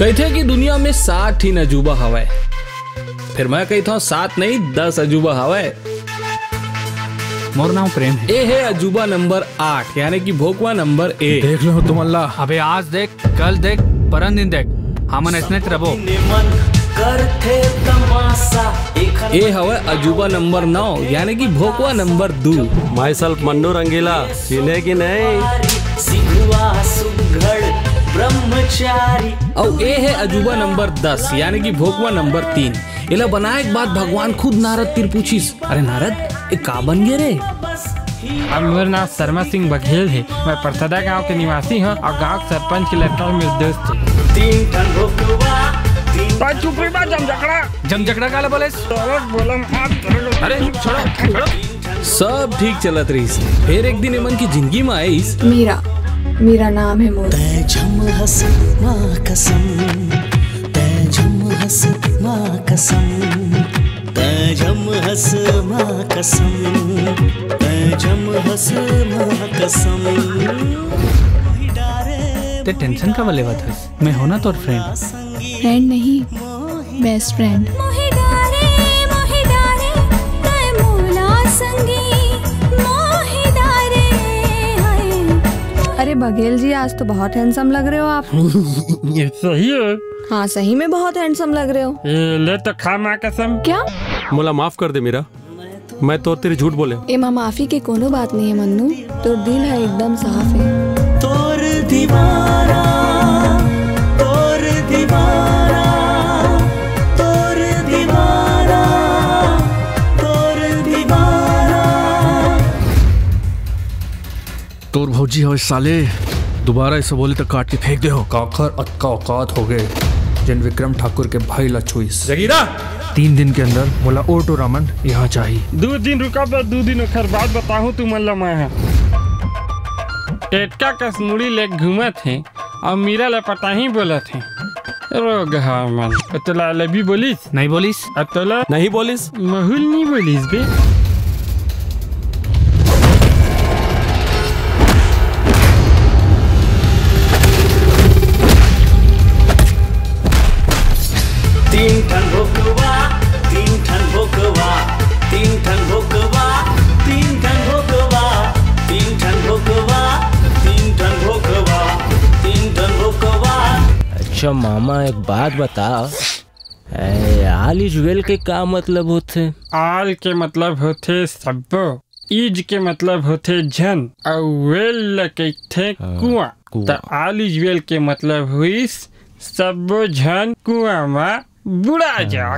कही थे कि दुनिया में 60 ही अजूबा हवे, फिर मैं कही था 7 नहीं 10 अजूबा हवे। मोर नाम प्रेम है। ये है अजूबा नंबर 8 यानी कि भोकवा नंबर 1। देख लो तुम अल्लाह, अबे आज देख कल देख परन दिन देख, हमन ऐसने रहो। ये हवे अजूबा नंबर 9 यानी कि भोकवा number 2। Myself Mannu Rangila, चिने की नहीं ब्रह्मचारी। और ये है अजूबा नंबर 10 यानी कि भोकवा नंबर 3। इला बनाए के बाद भगवान खुद नारद तीर पूछिस, अरे नारद ये का बन गए रे? मेरा नाम शर्मा सिंह बघेल है, मैं परसदा गांव के निवासी हूँ और गांव सरपंच के लड़का मेरे दोस्त। सब ठीक चलत रहीस, फिर एक दिन एमन की जिंदगी में आईस। मेरा नाम है मोहित। ते टेंशन का वाले बात है, मैं हूं ना तोर फ्रेंड नहीं बेस्ट फ्रेंड। अरे बघेल जी आज तो बहुत हैंडसम लग रहे हो आप। सही है? हाँ सही में बहुत हैंडसम लग रहे हो। ले तो खा माँ कसम। क्या? मोला माफ कर दे मीरा, मैं तो तेरे झूठ बोले। एमा माफी के कोनो बात नहीं है मन्नू, तोर दिल है एकदम साफ है। तोर दीवारा, तोर दीवारा, तोर दीवारा, तोर दीवारा। तोर भौजी हो साले, दोबारा ऐसा बोले तो काट के फेंक दे हो। काकर अक्का औकात हो गए जिन विक्रम ठाकुर के भाई ला छुईस। जगीरा 3 दिन के अंदर बोला ओटो रामन यहाँ चाहिए। 2 दिन रुका, 2 दिन खर बात बताऊँ तुम ला। मैं टेटका कसमुड़ी ले घूमा थे और मीरा ला पता ही बोला थे। रोग हाँ मन अतला लबी बोलिस नहीं बोलिस, अतला नहीं बोलिस माहौल नहीं बोलिस बे। अच्छा मामा एक बात बता, आल इज़ुअल के का मतलब होते? आल के मतलब होते सब्बो, इज के मतलब होते जन और वेल के थे कुआं। तो आल इज़ुअल के मतलब हुई सब्बो जन कुआं में बुड़ा जा।